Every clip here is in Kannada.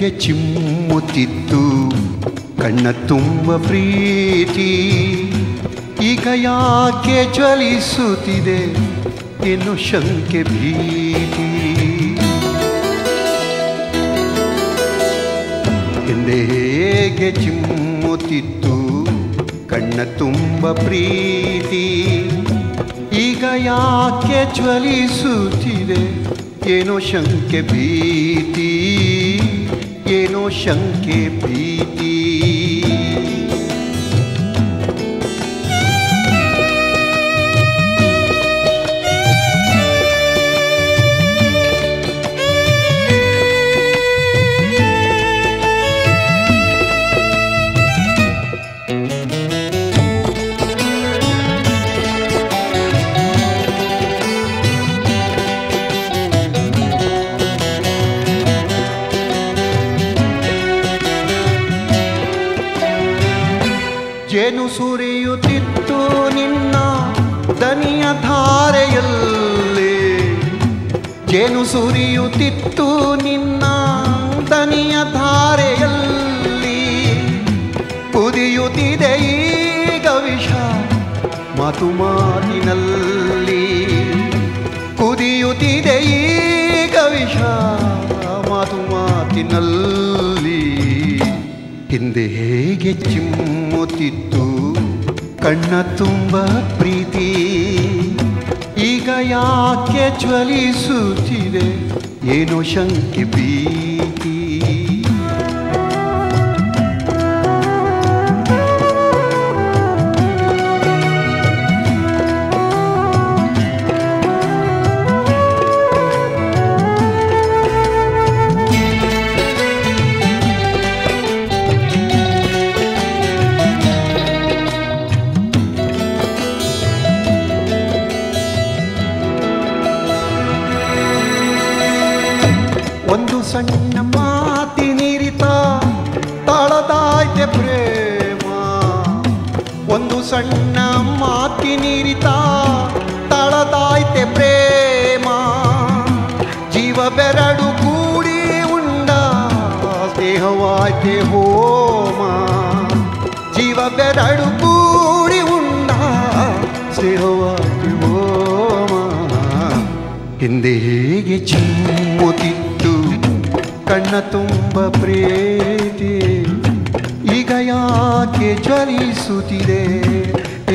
ಹೇಗೆ ಚಿಮ್ಮುತ್ತಿತ್ತು ಕಣ್ಣ ತುಂಬ ಪ್ರೀತಿ ಈಗ ಯಾಕೆ ಜ್ವಲಿಸುತ್ತಿದೆ ಏನು ಶಂಕೆ ಭೀತಿ ಹಿಂದೆ ಹೇಗೆ ಚಿಮ್ಮುತ್ತಿತ್ತು ಕಣ್ಣ ತುಂಬ ಪ್ರೀತಿ ಈಗ ಯಾಕೆ ಜ್ವಲಿಸುತ್ತಿದೆ ಏನೋ ಶಂಕೆ ಭೀತಿ ಜೇನು ಸುರಿಯುತ್ತಿತ್ತು ನಿನ್ನ ದನಿಯ ಧಾರೆಯಲ್ಲಿ ಜೇನು ಸುರಿಯುತ್ತಿತ್ತು ನಿನ್ನ ದನಿಯ ಧಾರೆಯಲ್ಲಿ ಕುದಿಯುತ್ತಿದೆ ಈಗ ವಿಷ ಮಾತು ಮಾತಿನಲ್ಲಿ ಕುದಿಯುತ್ತಿದೆ ಈಗ ವಿಷ ಮಾತು ಮಾತಿನಲ್ಲಿ ಹಿಂದೆ ಹೇಗೆ ಚಿಮ್ಮುತ್ತಿತ್ತು ಕಣ್ಣ ತುಂಬ ಪ್ರೀತಿ ಈಗ ಯಾಕೆ ಜ್ವಲಿಸುತ್ತಿದೆ ಏನೋ ಶಂಕೆ ಭೀತಿ ಒಂದು ಸಣ್ಣ ಮಾತಿನಿರಿತ ತಾಳದಾಯ್ತೆ ಪ್ರೇಮ ಒಂದು ಸಣ್ಣ ಮಾತಿನಿರಿತ ತಾಳದಾಯ್ತೆ ಪ್ರೇಮ ಜೀವ ಬೆರಡು ಕೂಡಿ ಉಂಡ ಸ್ನೇಹವಾಯ್ತೆ ಹೋಮ ಜೀವ ಬೆರಡು ಕೂಡಿ ಉಂಡ ಸ್ನೇಹವಾಯ್ತೆ ಹೋಮ ಹಿಂದೆ ಹೇಗೆ ಚಿಮ್ಮುತ್ತಿತ್ತು ಕಣ್ಣ ತುಂಬ ಪ್ರೀತಿ ಈಗ ಯಾಕೆ ಜ್ವಲಿಸುತ್ತಿದೆ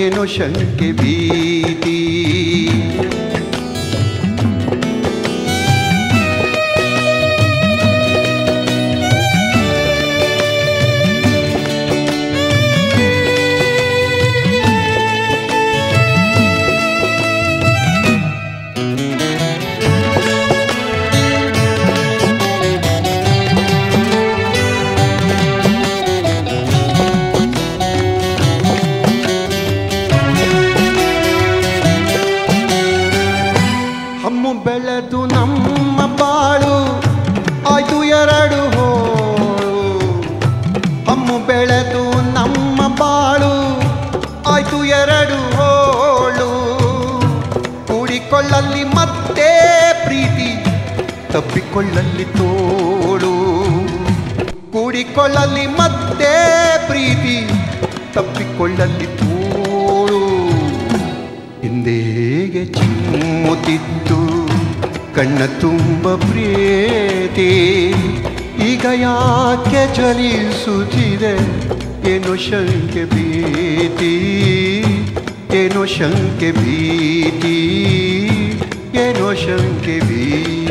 ಏನೋ ಶಂಕೆ ಭೀತಿ ಬೆಳೆದು ನಮ್ಮ ಬಾಳು ಆಯ್ತು ಎರಡು ಹೋಳು ಹಮ್ಮು ಬೆಳೆದು ನಮ್ಮ ಬಾಳು ಆಯ್ತು ಎರಡು ಹೋಳು ಕೂಡಿಕೊಳ್ಳಲ್ಲಿ ಮತ್ತೆ ಪ್ರೀತಿ ತಪ್ಪಿಕೊಳ್ಳಲ್ಲಿ ತೋಳು ಕೂಡಿಕೊಳ್ಳಲ್ಲಿ ಮತ್ತೆ ಪ್ರೀತಿ ತಪ್ಪಿಕೊಳ್ಳಲ್ಲಿ ತೋಳು ಹಿಂದೆ ಹೇಗೆ ಚಿಮ್ಮುತ್ತಿತ್ತು ಕಣ್ಣ ತುಂಬ ಪ್ರೀತಿ ಈಗ ಯಾಕೆ ಜ್ವಲಿಸುತ್ತಿದೆ ಏನೋ ಶಂಕೆ ಭೀತಿ ಏನೋ ಶಂಕೆ ಭೀತಿ ಏನೋ ಶಂಕೆ ಭೀತಿ